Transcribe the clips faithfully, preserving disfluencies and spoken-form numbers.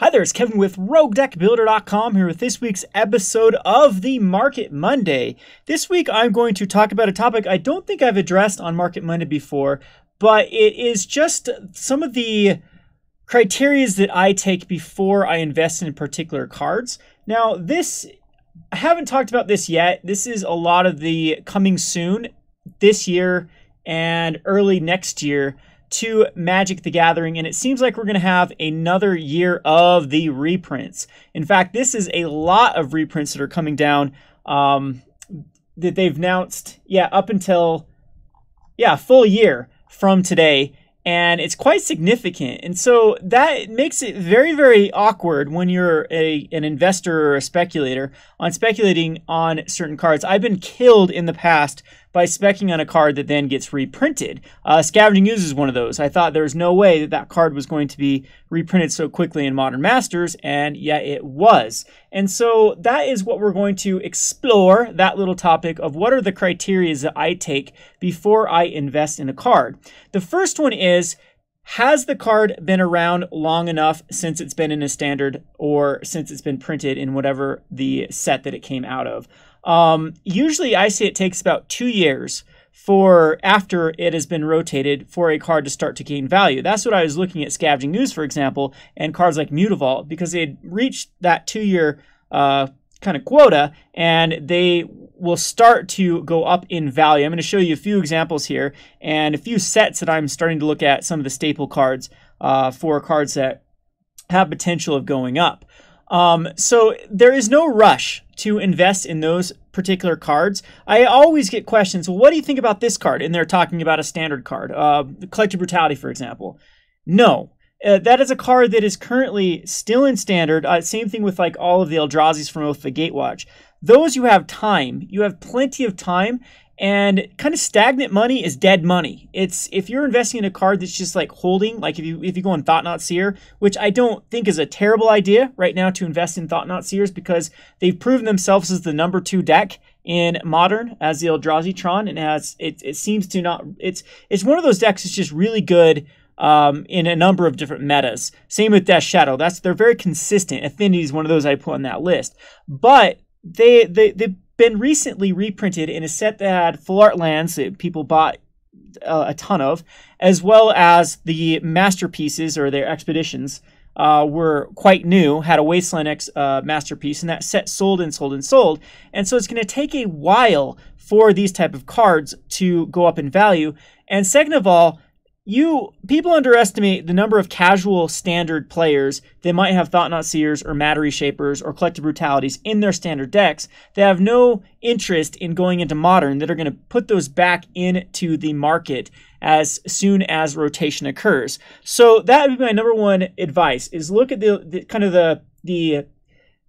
Hi there, it's Kevin with rogue deck builder dot com here with this week's episode of the Market Monday. This week I'm going to talk about a topic I don't think I've addressed on Market Monday before, but it is just some of the criteria that I take before I invest in particular cards. Now this, I haven't talked about this yet. This is a lot of the coming soon this year and early next year to Magic the Gathering, and it seems like we're going to have another year of the reprints. In fact, this is a lot of reprints that are coming down um, that they've announced, yeah, up until, yeah, full year from today, and it's quite significant. And so that makes it very, very awkward when you're a, an investor or a speculator on speculating on certain cards. I've been killed in the past by speccing on a card that then gets reprinted. Uh, Scavenging Ooze is one of those. I thought there was no way that that card was going to be reprinted so quickly in Modern Masters, and yeah, it was. And so that is what we're going to explore, that little topic of what are the criteria that I take before I invest in a card. The first one is, has the card been around long enough since it's been in a standard or since it's been printed in whatever the set that it came out of? Um, usually I say it takes about two years for after it has been rotated for a card to start to gain value. That's what I was looking at Scavenging Ooze, for example, and cards like Mutavault, because they had reached that two-year uh, kind of quota, and they will start to go up in value. I'm going to show you a few examples here and a few sets that I'm starting to look at, some of the staple cards uh, for cards that have potential of going up. Um, so there is no rush to invest in those particular cards. I always get questions, well, what do you think about this card? And they're talking about a standard card, uh, Collector Brutality, for example. No, uh, that is a card that is currently still in standard. Uh, same thing with like all of the Eldrazi's from Oath of the Gatewatch. Those you have time, you have plenty of time, and kind of stagnant money is dead money. It's if you're investing in a card that's just like holding, like if you if you go on Thought-Knot Seer, which I don't think is a terrible idea right now to invest in Thought-Knot Seers because they've proven themselves as the number two deck in Modern as the Eldrazi Tron, and as it it seems to not it's it's one of those decks that's just really good um, in a number of different metas. Same with Death's Shadow. That's they're very consistent. Affinity is one of those I put on that list, but they they they. been recently reprinted in a set that had full art lands that people bought uh, a ton of, as well as the masterpieces or their expeditions uh, were quite new, had a Wasteland X uh, masterpiece, and that set sold and sold and sold. And so it's going to take a while for these type of cards to go up in value. And second of all, You people underestimate the number of casual standard players that might have Thought-Knot Seers or Mattery Shapers or Collector Brutalities in their standard decks that have no interest in going into Modern, that are going to put those back into the market as soon as rotation occurs. So that would be my number one advice: is look at the, the kind of the the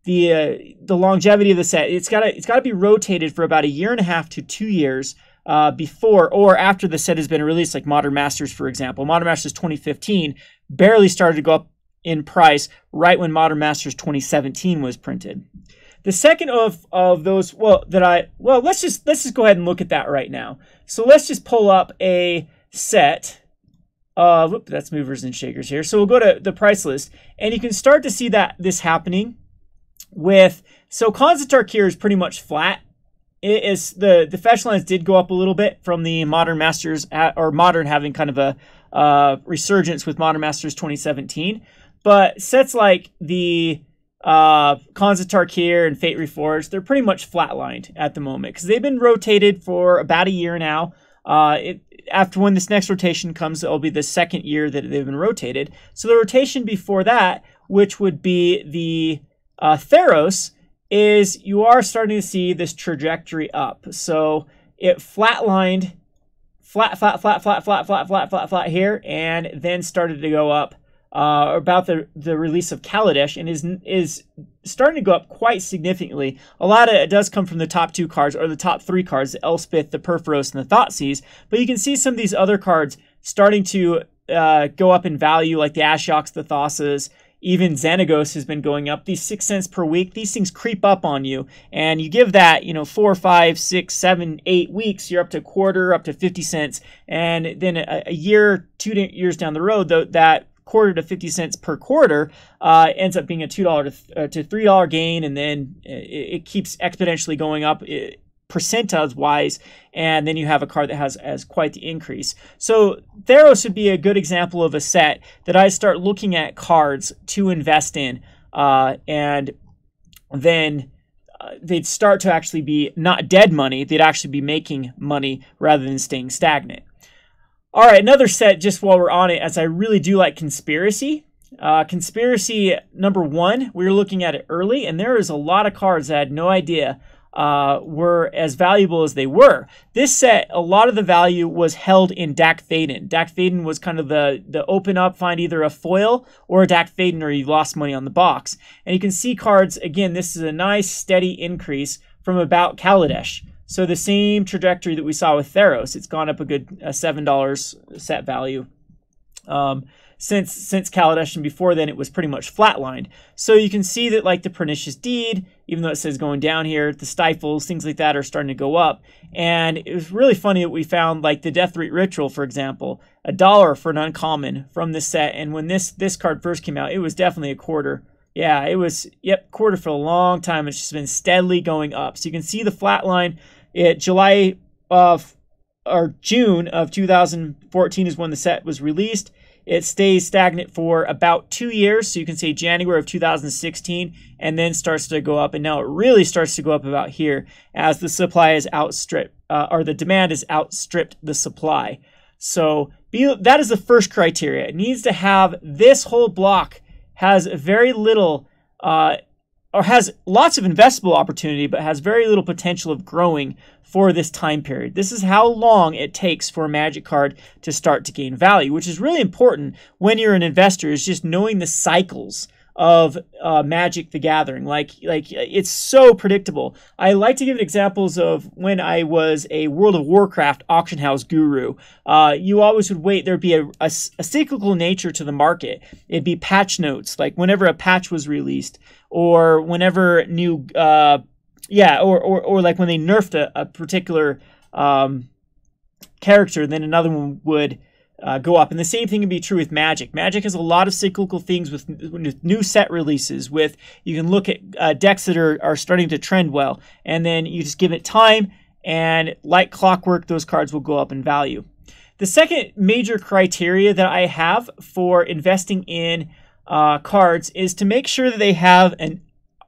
the uh, the longevity of the set. It's gotta it's gotta be rotated for about a year and a half to two years. Uh, before or after the set has been released, like Modern Masters, for example. Modern Masters twenty fifteen barely started to go up in price right when Modern Masters twenty seventeen was printed. The second of of those, well, that I well, let's just let's just go ahead and look at that right now. So let's just pull up a set of, whoop, that's movers and shakers here. So we'll go to the price list, and you can start to see that this happening with, so Khans of Tarkir is pretty much flat. It is the the fetch lines did go up a little bit from the Modern Masters at, or Modern having kind of a uh, resurgence with Modern Masters twenty seventeen, but sets like the uh, Khans of Tarkir and Fate Reforged, they're pretty much flatlined at the moment because they've been rotated for about a year now. Uh, it, after when this next rotation comes, it'll be the second year that they've been rotated. So the rotation before that, which would be the uh, Theros, is you are starting to see this trajectory up. So it flatlined, flat, flat, flat, flat, flat, flat, flat, flat, flat here, and then started to go up uh, about the, the release of Kaladesh, and is is starting to go up quite significantly. A lot of it does come from the top two cards, or the top three cards, the Elspeth, the Perforos, and the Thoughtseize, but you can see some of these other cards starting to uh, go up in value, like the Ashiok's, the Thassa's. Even Xenagos has been going up. These six cents per week, these things creep up on you. And you give that, you know, four, five, six, seven, eight weeks, you're up to a quarter, up to fifty cents. And then a, a year, two years down the road, though, that quarter to fifty cents per quarter, uh, ends up being a two dollars to three dollars gain, and then it, it keeps exponentially going up it, percentiles wise, and then you have a card that has, has quite the increase. So Theros would be a good example of a set that I start looking at cards to invest in, uh, and then uh, they'd start to actually be not dead money, they'd actually be making money rather than staying stagnant. All right, another set just while we're on it, as I really do like Conspiracy. Uh, Conspiracy number one, we were looking at it early, and there is a lot of cards that I had no idea Uh, were as valuable as they were. This set, a lot of the value was held in Dack Faden. Dack Faden was kind of the, the open up, find either a foil or a Dack Faden, or you lost money on the box. And you can see cards, again, this is a nice steady increase from about Kaladesh. So the same trajectory that we saw with Theros, it's gone up a good uh, seven dollars set value. Um, since since Kaladesh, and before then it was pretty much flatlined. So you can see that, like, the Pernicious Deed, even though it says going down here, the Stifles, things like that are starting to go up. And it was really funny that we found, like, the Deathrite Ritual, for example, a dollar for an uncommon from this set. And when this this card first came out, it was definitely a quarter. Yeah, it was, yep, quarter for a long time. It's just been steadily going up. So you can see the flat line at July of or June of two thousand fourteen is when the set was released. It stays stagnant for about two years, so you can say January of two thousand sixteen, and then starts to go up, and now it really starts to go up about here as the supply is outstripped, uh, or the demand is outstripped the supply. So be, that is the first criteria. It needs to have, this whole block has very little, uh, or has lots of investable opportunity, but has very little potential of growing for this time period. This is how long it takes for a Magic card to start to gain value, which is really important when you're an investor, is just knowing the cycles of uh, Magic the Gathering. Like, like it's so predictable. I like to give examples of when I was a World of Warcraft auction house guru. Uh, you always would wait. There'd be a, a, a cyclical nature to the market. It'd be patch notes, like whenever a patch was released, or whenever new, uh, yeah, or, or, or like when they nerfed a, a particular um, character, then another one would Uh, go up. And the same thing can be true with Magic. Magic has a lot of cyclical things with, with new set releases, with, you can look at uh, decks that are, are starting to trend well, and then you just give it time, and like clockwork, those cards will go up in value. The second major criteria that I have for investing in uh, cards is to make sure that they have an,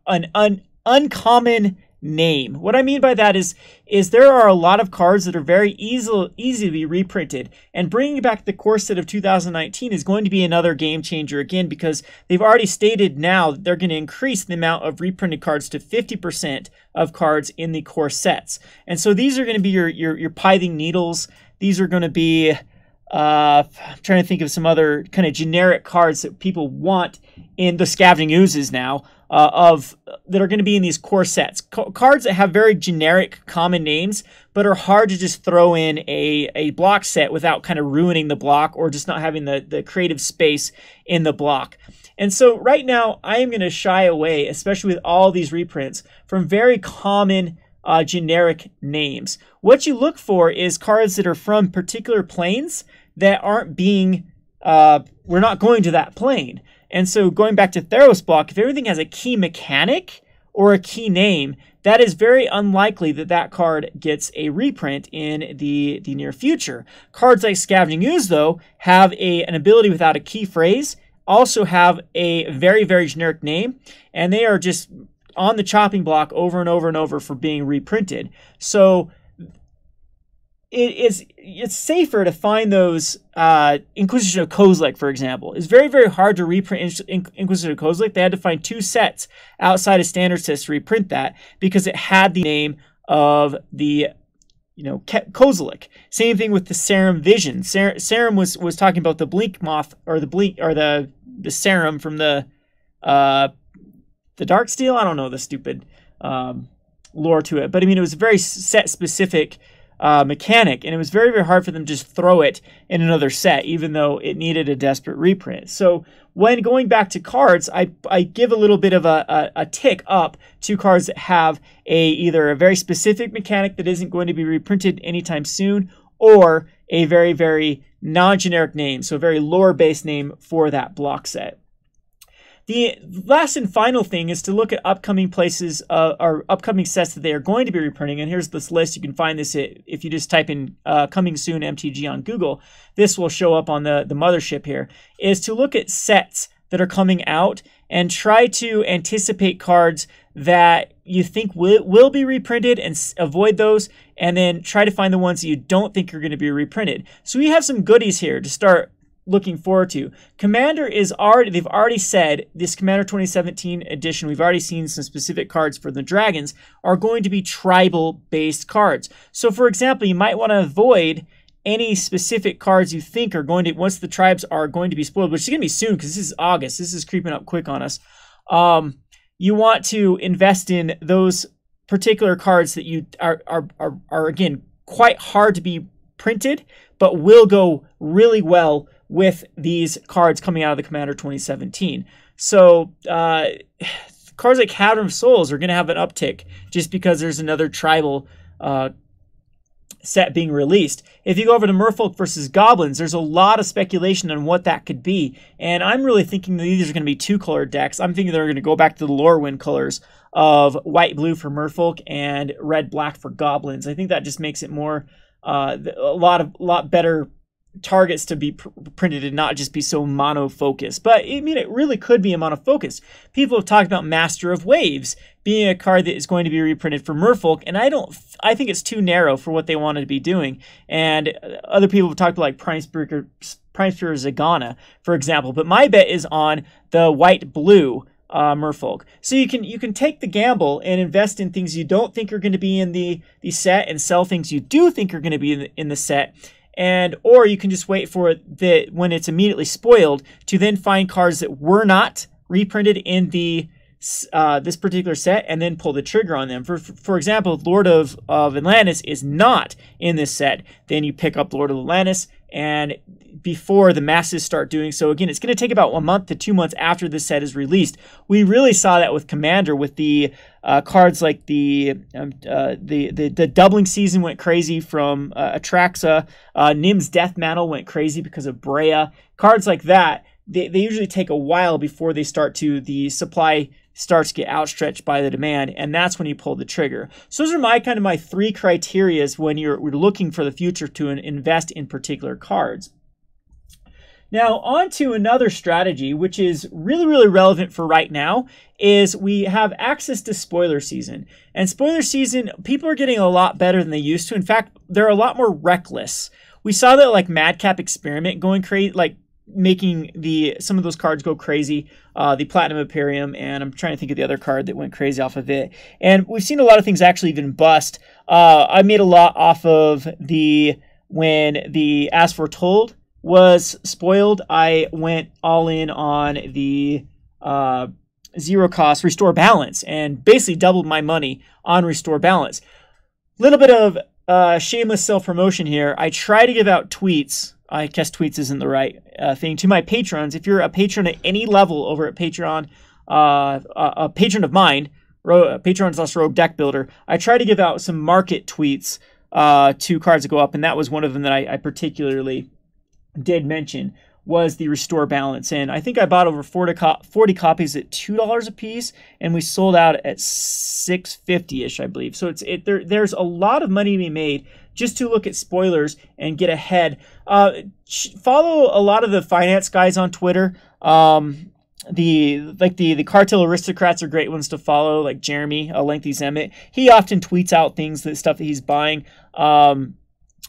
an, an uncommon name. What I mean by that is is there are a lot of cards that are very easy, easy to be reprinted, and bringing back the core set of two thousand nineteen is going to be another game changer again, because they've already stated now that they're going to increase the amount of reprinted cards to fifty percent of cards in the core sets. And so these are going to be your, your, your Pithing Needles. These are going to be, uh, I'm trying to think of some other kind of generic cards that people want in the Scavenging Oozes now. Uh, of that are going to be in these core sets. Co cards that have very generic common names, but are hard to just throw in a, a block set without kind of ruining the block, or just not having the, the creative space in the block. And so right now, I am going to shy away, especially with all these reprints, from very common uh, generic names. What you look for is cards that are from particular planes that aren't being, uh, we're not going to that plane. And so going back to Theros block, if everything has a key mechanic or a key name, that is very unlikely that that card gets a reprint in the, the near future. Cards like Scavenging Ooze, though, have a, an ability without a key phrase, also have a very, very generic name, and they are just on the chopping block over and over and over for being reprinted. So It is, it's safer to find those. uh, Inquisition of Kozilek, for example, is very, very hard to reprint. In Inquisition of Kozilek, they had to find two sets outside of standard sets to reprint that, because it had the name of the, you know, Kozilek. Same thing with the Serum Vision. Ser Serum was, was talking about the Blink Moth, or the Blink, or the, the Serum from the, uh, the Dark Steel. I don't know the stupid um, lore to it, but I mean, it was a very set specific Uh, mechanic, and it was very, very hard for them to just throw it in another set, even though it needed a desperate reprint. So when going back to cards, I, I give a little bit of a, a, a tick up to cards that have a either a very specific mechanic that isn't going to be reprinted anytime soon, or a very, very non-generic name, so a very lore-based name for that block set. The last and final thing is to look at upcoming places uh, or upcoming sets that they are going to be reprinting. And here's this list. You can find this if you just type in uh, coming soon M T G on Google. This will show up on the, the mothership here, is to look at sets that are coming out and try to anticipate cards that you think will, will be reprinted and avoid those, and then try to find the ones that you don't think are going to be reprinted. So we have some goodies here to start looking forward to. Commander is already, they've already said this Commander twenty seventeen edition, we've already seen some specific cards for the Dragons are going to be tribal based cards. So for example, you might want to avoid any specific cards you think are going to, once the tribes are going to be spoiled, which is going to be soon because this is August. This is creeping up quick on us. Um, you want to invest in those particular cards that you are, are, are, are again, quite hard to be printed, but will go really well with these cards coming out of the Commander twenty seventeen. So uh, cards like Cavern of Souls are going to have an uptick just because there's another tribal uh, set being released. If you go over to Merfolk versus Goblins, there's a lot of speculation on what that could be. And I'm really thinking that these are going to be two-color decks. I'm thinking they're going to go back to the Lorwyn colors of white-blue for Merfolk and red-black for Goblins. I think that just makes it more uh, a lot of lot better targets to be pr printed and not just be so mono-focused. But I mean, it really could be a mono-focus. People have talked about Master of Waves being a card that is going to be reprinted for Merfolk, and I don't. I think it's too narrow for what they wanted to be doing. And other people have talked about like Primespear, Primespear Zagana, for example. But my bet is on the white-blue uh, Merfolk. So you can you can take the gamble and invest in things you don't think are going to be in the the set, and sell things you do think are going to be in the, in the set. And or you can just wait for the when it's immediately spoiled to then find cards that were not reprinted in the uh, this particular set and then pull the trigger on them. For for example, Lord of of Atlantis is not in this set. Then you pick up Lord of Atlantis, and before the masses start doing so again, it's going to take about a month to two months after this set is released. We really saw that with Commander with the uh, cards like the, um, uh, the the the doubling season went crazy from uh, Atraxa. Uh, Nim's Death Mantle went crazy because of Brea. Cards like that, they they usually take a while before they start to the supply starts to get outstretched by the demand, and that's when you pull the trigger. So those are my kind of my three criterias when you're, you're looking for the future to invest in particular cards. Now on to another strategy, which is really, really relevant for right now, is we have access to spoiler season. And spoiler season, people are getting a lot better than they used to. In fact, they're a lot more reckless. We saw that like Madcap Experiment going crazy, like making the some of those cards go crazy, uh, the Platinum Imperium, and I'm trying to think of the other card that went crazy off of it. And we've seen a lot of things actually even bust. Uh, I made a lot off of the when the As Foretold was spoiled. I went all in on the uh, zero cost Restore Balance and basically doubled my money on Restore Balance. Little bit of uh, shameless self promotion here. I try to give out tweets. I guess tweets isn't the right uh, thing to my patrons. If you're a patron at any level over at Patreon, uh, a patron of mine, ro Patreon slash Rogue Deck Builder, I try to give out some market tweets uh, to cards that go up, and that was one of them that I, I particularly did mention was the Restore Balance. And I think I bought over forty copies at two dollars a piece, and we sold out at six fifty-ish, I believe. So it's it, there, there's a lot of money to be made just to look at spoilers and get ahead. Uh, follow a lot of the finance guys on Twitter. Um, the like the the cartel aristocrats are great ones to follow, like Jeremy, a Lengthy Zemet. He often tweets out things, that stuff that he's buying. Um,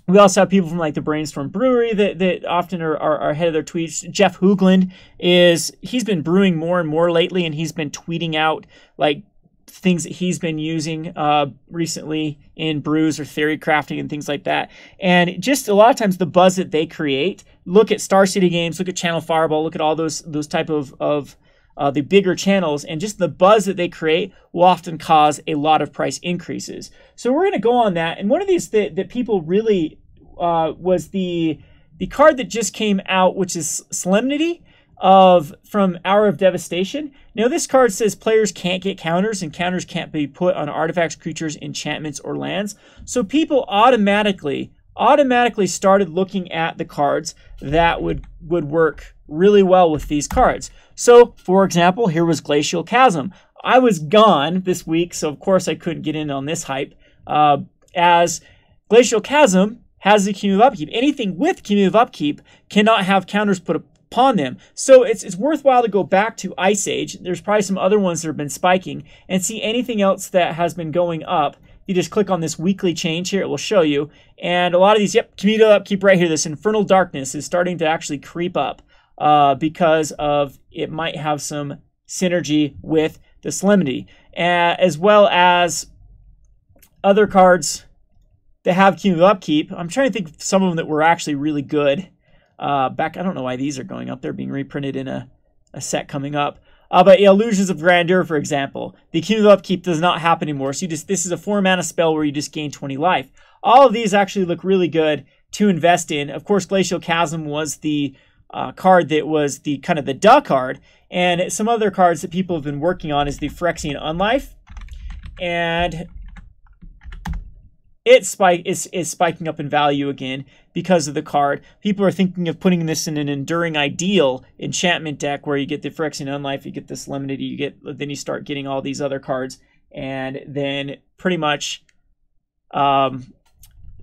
We also have people from like the Brainstorm Brewery that, that often are, are, are ahead of their tweets. Jeff Hoogland is, he's been brewing more and more lately, and he's been tweeting out like things that he's been using uh, recently in brews or theory crafting and things like that. And just a lot of times the buzz that they create, look at Star City Games, look at Channel Fireball, look at all those, those type of, of Uh, the bigger channels, and just the buzz that they create will often cause a lot of price increases. So we're going to go on that. And one of these that, that people really uh, was the the card that just came out, which is Solemnity of from Hour of Devastation. Now this card says players can't get counters, and counters can't be put on artifacts, creatures, enchantments, or lands. So people automatically automatically started looking at the cards that would, would work really well with these cards. So, for example, here was Glacial Chasm. I was gone this week, so of course I couldn't get in on this hype, uh, as Glacial Chasm has the cumulative upkeep. Anything with cumulative upkeep cannot have counters put upon them. So it's, it's worthwhile to go back to Ice Age. There's probably some other ones that have been spiking, and see anything else that has been going up. You just click on this weekly change here, it will show you. And a lot of these, yep, cumulative upkeep right here, this Infernal Darkness is starting to actually creep up uh, because of it might have some synergy with the Solemnity, uh, as well as other cards that have cumulative upkeep. I'm trying to think of some of them that were actually really good. Uh, back, I don't know why these are going up. They're being reprinted in a, a set coming up. Uh, but yeah, Illusions of Grandeur, for example, the cumulative upkeep does not happen anymore. So you just, this is a four mana spell where you just gain twenty life. All of these actually look really good to invest in. Of course, Glacial Chasm was the uh, card that was the kind of the duh card, and some other cards that people have been working on is the Phyrexian Unlife, and it spike is is spiking up in value again because of the card. People are thinking of putting this in an Enduring Ideal enchantment deck where you get the Phyrexian Unlife, you get the Solemnity, you get then you start getting all these other cards, and then pretty much um,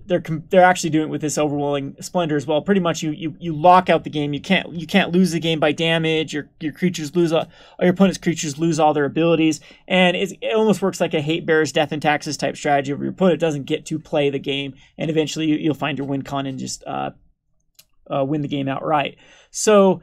they're they're actually doing it with this Overwhelming Splendor as well. Pretty much you you you lock out the game. You can't you can't lose the game by damage. Your your creatures lose all, your opponent's creatures lose all their abilities, and it's, it almost works like a Hate Bearers Death and Taxes type strategy where your opponent doesn't get to play the game, and eventually you, you'll find your win con and just uh, uh, win the game outright. So,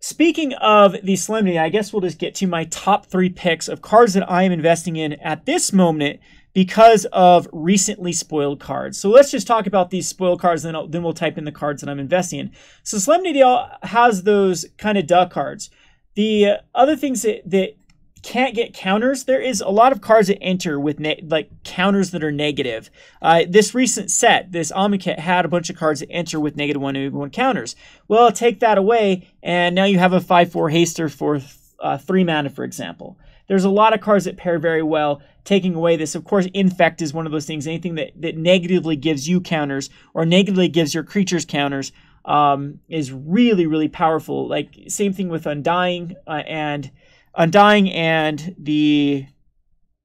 speaking of the Solemnity, I guess we'll just get to my top three picks of cards that I am investing in at this moment because of recently spoiled cards. So let's just talk about these spoiled cards, and then, I'll, then we'll type in the cards that I'm investing in. So Solemnity has those kind of duh cards. The other things that, that can't get counters, there is a lot of cards that enter with like counters that are negative. Uh, this recent set, this Amonkhet had a bunch of cards that enter with negative one, negative one counters. Well, take that away, and now you have a five four haster for uh, three mana, for example. There's a lot of cards that pair very well, taking away this. Of course, Infect is one of those things. Anything that, that negatively gives you counters or negatively gives your creatures counters um, is really, really powerful. Like, same thing with Undying uh, and... Undying and the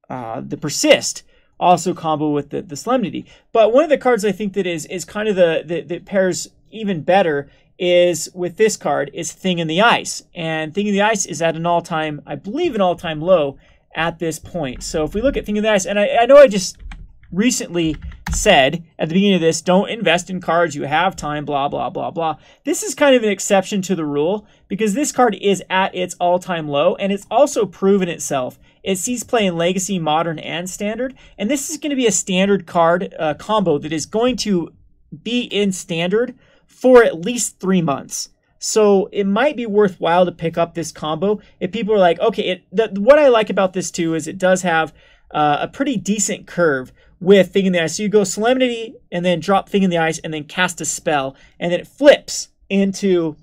uh, the Persist also combo with the, the Solemnity. But one of the cards I think that is is kind of the, the that pairs even better is with this card is Thing in the Ice. And Thing in the Ice is at an all-time, I believe an all-time low at this point. So if we look at Thing in the Ice, and I, I know I just recently said at the beginning of this, don't invest in cards, you have time, blah, blah, blah, blah. This is kind of an exception to the rule because this card is at its all-time low, and it's also proven itself. It sees play in Legacy, Modern, and Standard, and this is going to be a Standard card uh, combo that is going to be in Standard for at least three months. So it might be worthwhile to pick up this combo if people are like, okay, it, the, what I like about this too is it does have uh, a pretty decent curve with Thing in the Ice. So you go Solemnity and then drop Thing in the Ice and then cast a spell, and then it flips into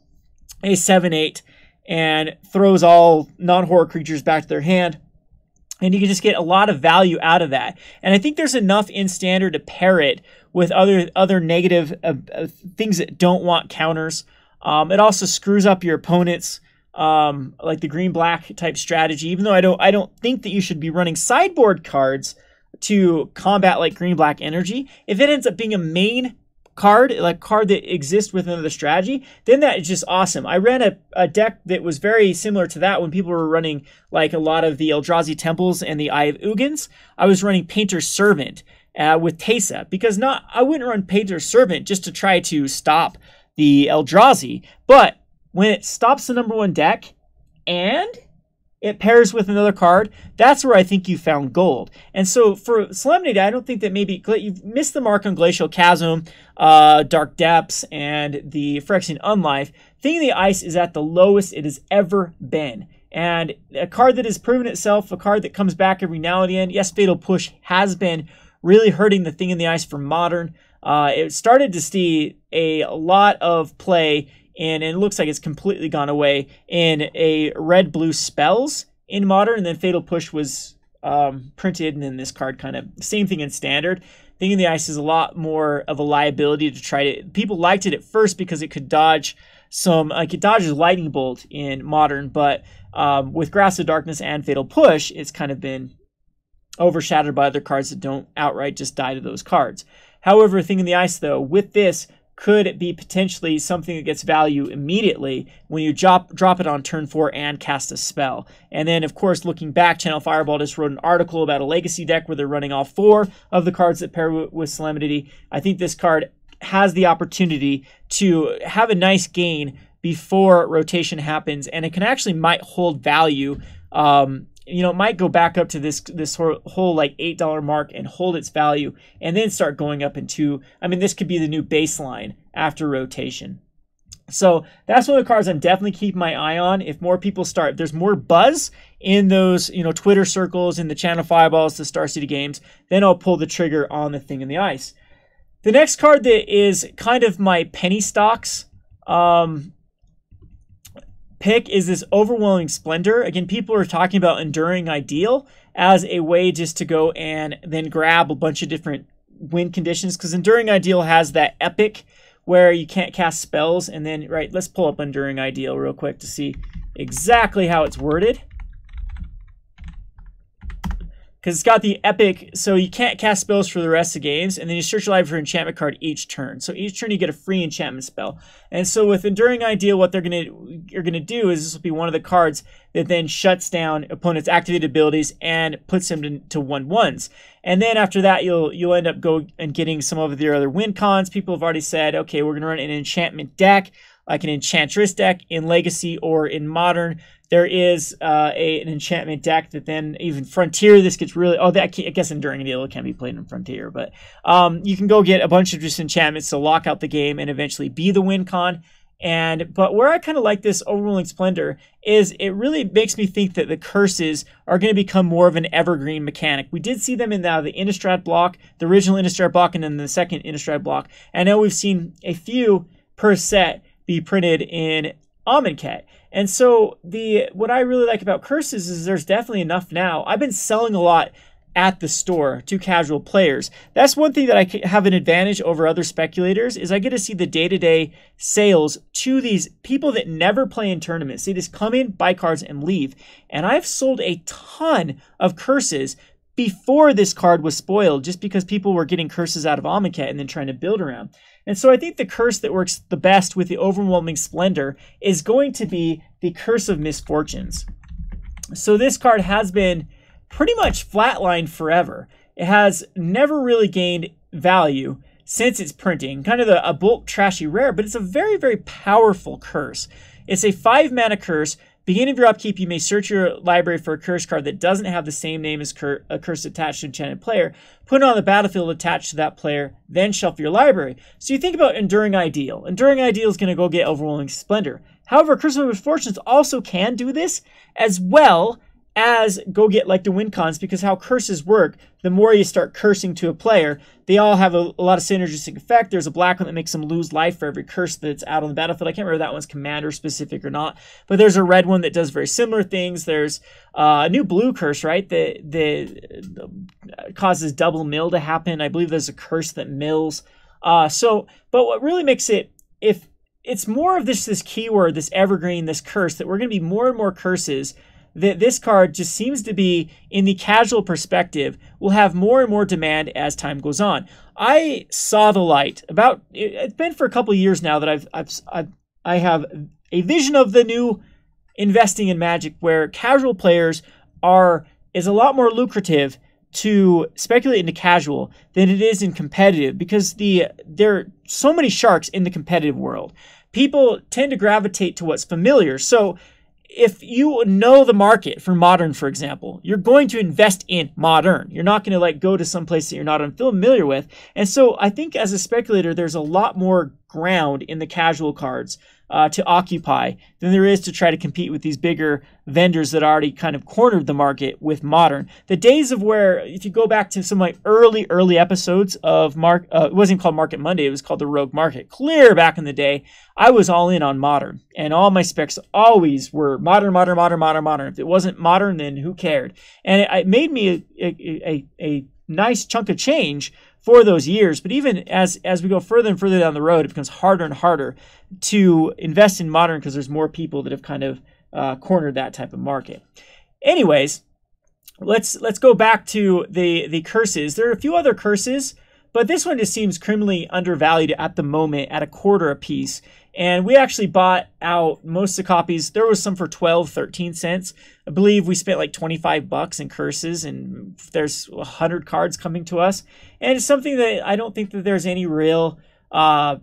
a seven eight and throws all non-horror creatures back to their hand, and you can just get a lot of value out of that. And I think there's enough in Standard to pair it with other other negative uh, uh, things that don't want counters. Um, it also screws up your opponents, um, like the green-black type strategy, even though I don't I don't think that you should be running sideboard cards to combat like green black energy. If it ends up being a main card, like card that exists within the strategy, then that is just awesome. I ran a, a deck that was very similar to that when people were running like a lot of the Eldrazi Temples and the Eye of Ugins. I was running Painter's Servant uh, with Tesa, because not I wouldn't run Painter's Servant just to try to stop the Eldrazi, but when it stops the number one deck and it pairs with another card, that's where I think you found gold. And so for Solemnity, I don't think that maybe you've missed the mark on Glacial Chasm, uh, Dark Depths, and the Phyrexian Unlife. Thing in the Ice is at the lowest it has ever been. And a card that has proven itself, a card that comes back every now and again. Yes, Fatal Push has been really hurting the Thing in the Ice for Modern. Uh, it started to see a, a lot of play, and it looks like it's completely gone away in a red-blue spells in Modern, and then Fatal Push was um, printed, and then this card kind of, same thing in Standard. Thing in the Ice is a lot more of a liability to try to... People liked it at first because it could dodge some... Like, it dodges Lightning Bolt in Modern, but um, with Grasp of Darkness and Fatal Push, it's kind of been overshadowed by other cards that don't outright just die to those cards. However, Thing in the Ice, though, with this, could it be potentially something that gets value immediately when you drop, drop it on turn four and cast a spell. And then, of course, looking back, Channel Fireball just wrote an article about a legacy deck where they're running all four of the cards that pair with Solemnity. I think this card has the opportunity to have a nice gain before rotation happens, and it can actually might hold value. Um, you know, it might go back up to this this whole like eight dollar mark and hold its value and then start going up into, I mean, this could be the new baseline after rotation. So that's one of the cards I'm definitely keeping my eye on. If more people start, if there's more buzz in those, you know, Twitter circles, in the Channel Fireballs, the Star City Games, then I'll pull the trigger on the Thing in the Ice. The next card that is kind of my penny stocks um, pick is this Overwhelming Splendor. Again, people are talking about Enduring Ideal as a way just to go and then grab a bunch of different win conditions, because Enduring Ideal has that epic where you can't cast spells. And then, right, let's pull up Enduring Ideal real quick to see exactly how it's worded, because it's got the epic, so you can't cast spells for the rest of the games, and then you search your library for an enchantment card each turn. So each turn you get a free enchantment spell. And so with Enduring Ideal, what they're gonna you're gonna do is this will be one of the cards that then shuts down opponents' activated abilities and puts them to, to one ones. And then after that, you'll you'll end up go and getting some of their other win cons. People have already said, okay, we're gonna run an enchantment deck, like an Enchantress deck in Legacy or in Modern. There is uh, a, an enchantment deck that then even Frontier, this gets really, oh, that can, I guess Enduring Ideal can be played in Frontier, but um, you can go get a bunch of just enchantments to lock out the game and eventually be the win con. And, but where I kind of like this Overwhelming Splendor is it really makes me think that the curses are going to become more of an evergreen mechanic. We did see them in the, the Innistrad block, the original Innistrad block, and then the second Innistrad block. I know we've seen a few per set be printed in Amonkhet. And so the what I really like about curses is there's definitely enough now. I've been selling a lot at the store to casual players. That's one thing that I have an advantage over other speculators is I get to see the day-to-day sales to these people that never play in tournaments. They just come in, buy cards, and leave. And I've sold a ton of curses before this card was spoiled, just because people were getting curses out of Amonkhet and then trying to build around. And so I think the curse that works the best with the Overwhelming Splendor is going to be the Curse of Misfortunes. So this card has been pretty much flatlined forever. It has never really gained value since its printing. Kind of a, a bulk trashy rare, but it's a very, very powerful curse. It's a five mana curse. Beginning of your upkeep, you may search your library for a curse card that doesn't have the same name as cur a curse attached to an enchanted player. Put it on the battlefield attached to that player, then shuffle your library. So you think about Enduring Ideal. Enduring Ideal is going to go get Overwhelming Splendor. However, Curse of Misfortunes also can do this, as well as go get like the win cons, because how curses work, the more you start cursing to a player, they all have a, a lot of synergistic effect. There's a black one that makes them lose life for every curse that's out on the battlefield. I can't remember if that one's commander specific or not, but there's a red one that does very similar things. There's uh, a new blue curse, right, that, that uh, causes double mill to happen. I believe there's a curse that mills. Uh, so, but what really makes it, if it's more of this, this keyword, this evergreen, this curse, that we're going to be more and more curses, that this card just seems to be, in the casual perspective, will have more and more demand as time goes on. I saw the light about, it's been for a couple of years now that I've, I've, I've, I have a vision of the new investing in Magic where casual players are, is a lot more lucrative to speculate into casual than it is in competitive, because the there are so many sharks in the competitive world. People tend to gravitate to what's familiar. So if you know the market for Modern, for example, you're going to invest in Modern. You're not going to like go to some place that you're not unfamiliar with. And so I think as a speculator, there's a lot more ground in the casual cards uh, to occupy than there is to try to compete with these bigger vendors that already kind of cornered the market with Modern. The days of where, if you go back to some like early, early episodes of Mark, uh, it wasn't called Market Monday, it was called the Rogue Market. Clear back in the day, I was all in on Modern, and all my specs always were Modern, Modern, Modern, Modern, Modern. If it wasn't Modern, then who cared? And it, it made me a, a, a, a nice chunk of change for those years. But even as as we go further and further down the road, it becomes harder and harder to invest in Modern because there's more people that have kind of uh, cornered that type of market. Anyways, let's let's go back to the the curses. There are a few other curses, but this one just seems criminally undervalued at the moment at a quarter a piece. And we actually bought out most of the copies. There was some for twelve, thirteen cents. I believe we spent like twenty-five bucks in curses, and there's one hundred cards coming to us. And it's something that I don't think that there's any real... Uh,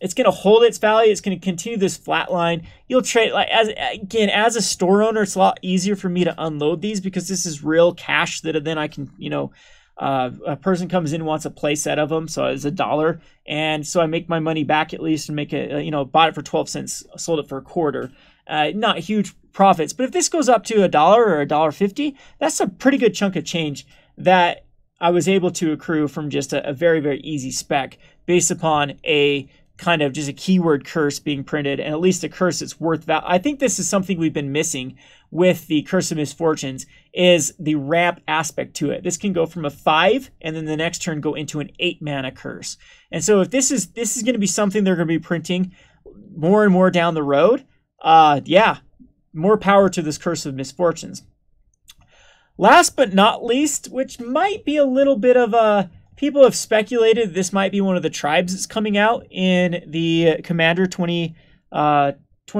it's going to hold its value. It's going to continue this flat line. You'll trade... like as Again, as a store owner, it's a lot easier for me to unload these because this is real cash that then I can, you know... Uh, a person comes in, wants a play set of them, so it's a dollar, and so I make my money back at least and make it, you know, bought it for twelve cents, sold it for a quarter. Uh, not huge profits, but if this goes up to a dollar or a dollar fifty, that's a pretty good chunk of change that I was able to accrue from just a, a very, very easy spec based upon a kind of just a keyword curse being printed, and at least a curse that's worth value. I think this is something we've been missing with the Curse of Misfortunes is the ramp aspect to it. This can go from a five and then the next turn go into an eight mana curse. And so if this is this is going to be something they're going to be printing more and more down the road, uh, yeah, more power to this Curse of Misfortunes. Last but not least, which might be a little bit of a... people have speculated this might be one of the tribes that's coming out in the Commander twenty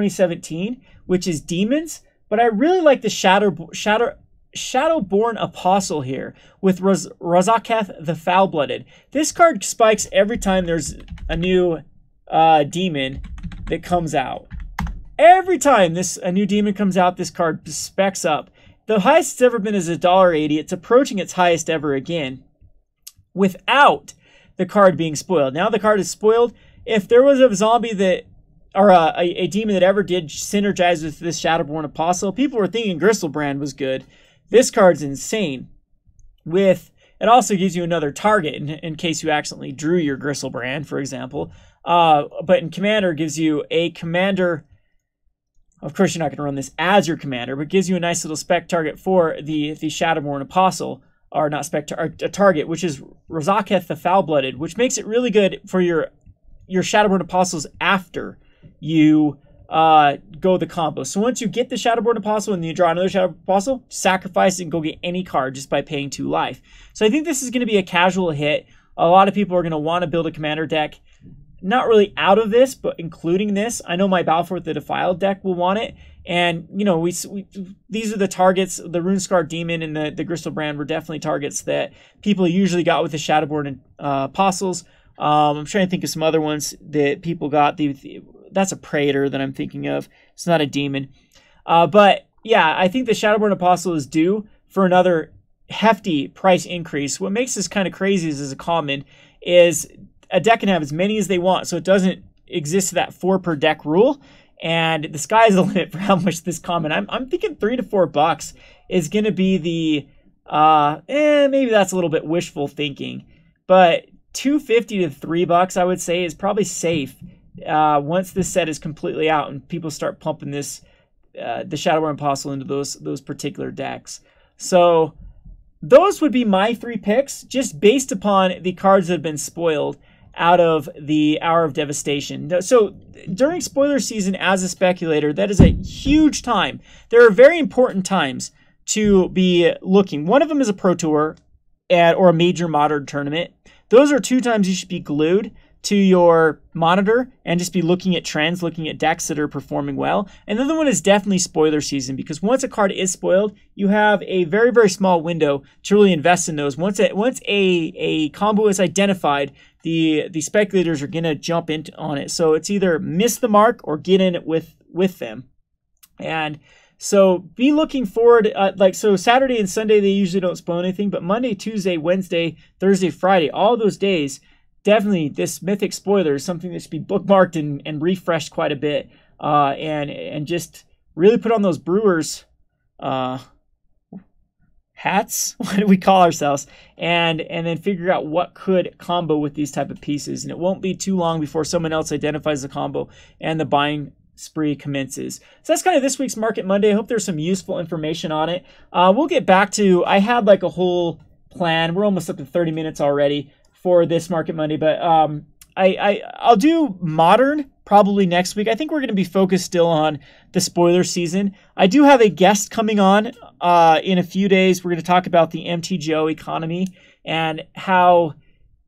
seventeen, which is Demons. But I really like the Shadow, Shadow, Shadowborn Apostle here with Raz, Razaketh the Foul-Blooded. This card spikes every time there's a new uh, demon that comes out. Every time this a new demon comes out, this card specs up. The highest it's ever been is a dollar eighty. It's approaching its highest ever again without the card being spoiled. Now the card is spoiled. If there was a zombie that... or uh, a, a demon that ever did synergize with this Shadowborn Apostle. People were thinking Gristlebrand was good. This card's insane. With it also gives you another target in, in case you accidentally drew your Gristlebrand, for example. Uh, but in Commander, gives you a commander. Of course, you're not going to run this as your commander, but gives you a nice little spec target for the the Shadowborn Apostle, or not spec tar a target, which is Razaketh the Foul-Blooded, which makes it really good for your your Shadowborn Apostles after you uh, go the combo. So once you get the Shadowborn Apostle and you draw another Shadowborn Apostle, sacrifice it and go get any card just by paying two life. So I think this is going to be a casual hit. A lot of people are going to want to build a commander deck, not really out of this, but including this. I know my Battle for the Defiled deck will want it. And, you know, we, we these are the targets. The Runescar Demon and the, the Gristlebrand were definitely targets that people usually got with the Shadowborn uh, Apostles. Um, I'm trying to think of some other ones that people got. The... the That's a Praetor that I'm thinking of. It's not a demon. Uh, but, yeah, I think the Shadowborn Apostle is due for another hefty price increase. What makes this kind of crazy is, as a common, is a deck can have as many as they want, so it doesn't exist that four per deck rule. And the sky's the limit for how much this common... I'm, I'm thinking three to four bucks is going to be the... Uh, eh, maybe that's a little bit wishful thinking. But two fifty to three bucks, I would say, is probably safe. Uh, once this set is completely out and people start pumping this, uh, the Shadowborn Apostle into those those particular decks. So those would be my three picks, just based upon the cards that have been spoiled out of the Hour of Devastation. So during spoiler season, as a speculator, that is a huge time. There are very important times to be looking. One of them is a Pro Tour at, or a major Modern tournament. Those are two times you should be glued to your monitor and just be looking at trends, looking at decks that are performing well. And the other one is definitely spoiler season, because once a card is spoiled, you have a very, very small window to really invest in those. Once a, once a, a combo is identified, the, the speculators are going to jump in on it. So it's either miss the mark or get in it with, with them. And so be looking forward, uh, like, so Saturday and Sunday, they usually don't spoil anything, but Monday, Tuesday, Wednesday, Thursday, Friday, all those days, definitely, this Mythic spoiler is something that should be bookmarked and, and refreshed quite a bit, uh, and and just really put on those brewers uh, hats. What do we call ourselves? And and then figure out what could combo with these type of pieces. And it won't be too long before someone else identifies the combo and the buying spree commences. So that's kind of this week's Market Monday. I hope there's some useful information on it. Uh, we'll get back to. I had like a whole plan. We're almost up to thirty minutes already. for this Market Monday, but um, I, I, I'll do Modern probably next week. I think we're going to be focused still on the spoiler season. I do have a guest coming on uh, in a few days. We're going to talk about the M T G O economy and how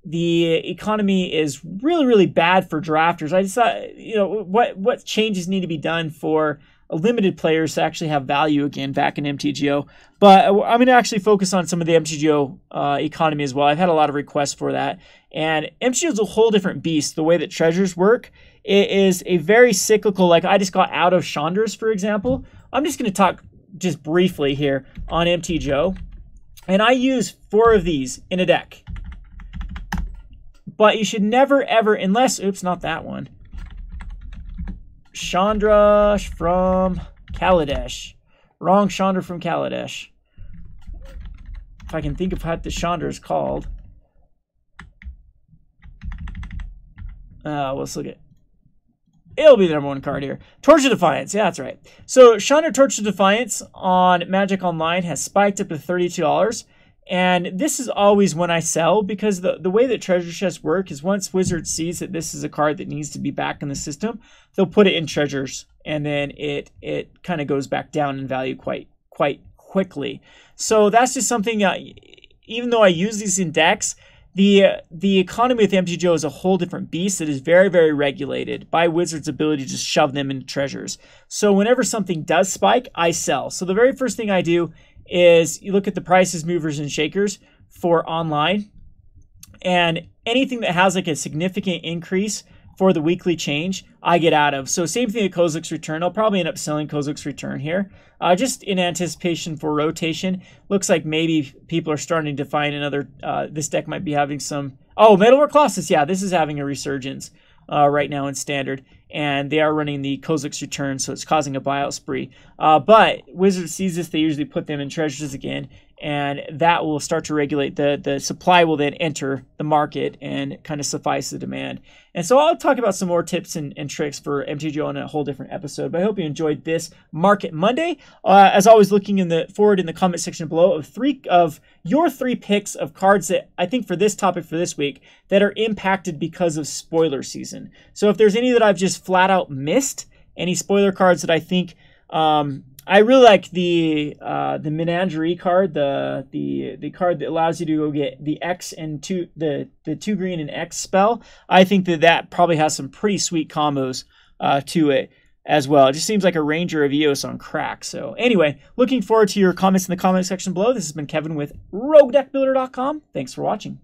the economy is really, really bad for drafters. I just thought, you know, what, what changes need to be done for limited players to actually have value again back in M T G O. But I'm going to actually focus on some of the M T G O uh, economy as well. I've had a lot of requests for that. And M T G O is a whole different beast. The way that treasures work, it is a very cyclical, like I just got out of Chandra's, for example. I'm just going to talk just briefly here on M T G O. And I use four of these in a deck. But you should never, ever, unless, oops, not that one. Chandra from Kaladesh. Wrong Chandra from Kaladesh. If I can think of what the Chandra is called. Uh, let's look at it. It'll be the number one card here. Torch of Defiance. Yeah, that's right. So Chandra Torch of Defiance on Magic Online has spiked up to thirty-two dollars. And this is always when I sell, because the, the way that treasure chests work is once Wizard sees that this is a card that needs to be back in the system, they'll put it in treasures, and then it it kind of goes back down in value quite quite quickly. So that's just something, uh, even though I use these in decks, the, uh, the economy with M T G O is a whole different beast that is very, very regulated by Wizard's ability to just shove them into treasures. So whenever something does spike, I sell. So the very first thing I do is you look at the prices, movers, and shakers for online, and anything that has like a significant increase for the weekly change, I get out of. So same thing with Kozilek's Return. I'll probably end up selling Kozilek's Return here, uh, just in anticipation for rotation. Looks like maybe people are starting to find another, uh, this deck might be having some, oh, Metalwork Colossus, yeah, this is having a resurgence uh, right now in Standard. And they are running the Kozilek's Return, so it's causing a buyout spree. Uh, but Wizard sees this, they usually put them in treasures again, and that will start to regulate. The, the supply will then enter the market and kind of suffice the demand. And so I'll talk about some more tips and, and tricks for M T G O in a whole different episode. But I hope you enjoyed this Market Monday. Uh, as always, looking in the forward in the comment section below of three of your three picks of cards that I think for this topic for this week that are impacted because of spoiler season. So if there's any that I've just flat out missed, any spoiler cards that I think, um, I really like the uh, the Menagerie card, the the the card that allows you to go get the X and two the the two green and X spell. I think that that probably has some pretty sweet combos uh, to it as well. It just seems like a Ranger of Eos on crack. So anyway, looking forward to your comments in the comment section below. This has been Kevin with rogue deck builder dot com. Thanks for watching.